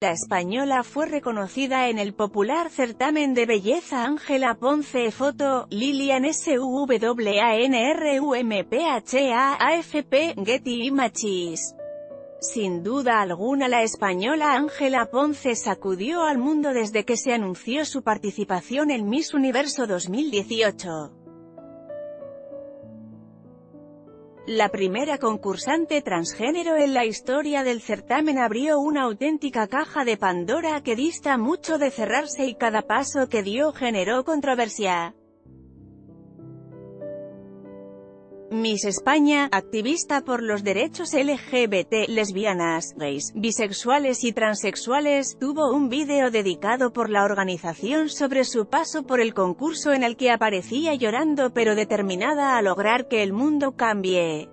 La española fue reconocida en el popular certamen de belleza Ángela Ponce. Foto, Lillian Suwanrumpha, AFP, Getty Images. Sin duda alguna la española Ángela Ponce sacudió al mundo desde que se anunció su participación en Miss Universo 2018. La primera concursante transgénero en la historia del certamen abrió una auténtica caja de Pandora que dista mucho de cerrarse y cada paso que dio generó controversia. Miss España, activista por los derechos LGBT, lesbianas, gays, bisexuales y transexuales, tuvo un vídeo dedicado por la organización sobre su paso por el concurso en el que aparecía llorando pero determinada a lograr que el mundo cambie.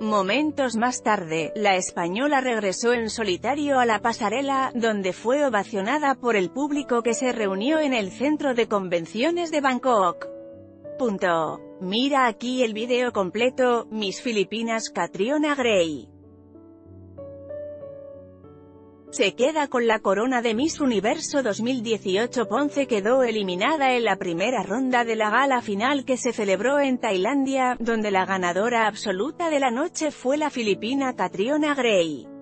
Momentos más tarde, la española regresó en solitario a la pasarela, donde fue ovacionada por el público que se reunió en el centro de convenciones de Bangkok. Mira aquí el video completo. Miss Filipinas Catriona Grey se queda con la corona de Miss Universo 2018. Ponce quedó eliminada en la primera ronda de la gala final que se celebró en Tailandia, donde la ganadora absoluta de la noche fue la filipina Catriona Grey.